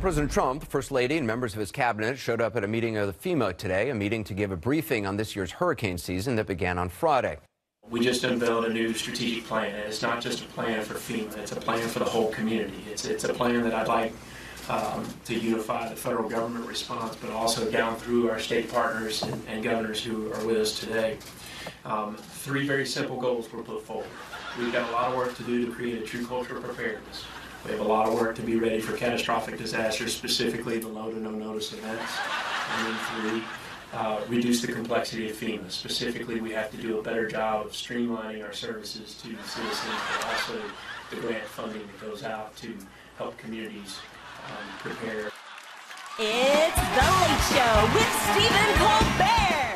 President Trump, First Lady, and members of his cabinet showed up at a meeting of the FEMA today, a meeting to give a briefing on this year's hurricane season that began on Friday. We just unveiled a new strategic plan, and it's not just a plan for FEMA, it's a plan for the whole community. It's a plan that I'd like to unify the federal government response, but also down through our state partners and governors who are with us today. Three very simple goals were put forward. We've got a lot of work to do to create a true culture of preparedness. We have a lot of work to be ready for catastrophic disasters, specifically the low to no notice events. And then three, reduce the complexity of FEMA. Specifically, we have to do a better job of streamlining our services to the citizens, but also the grant funding that goes out to help communities prepare. It's The Late Show with Stephen Colbert.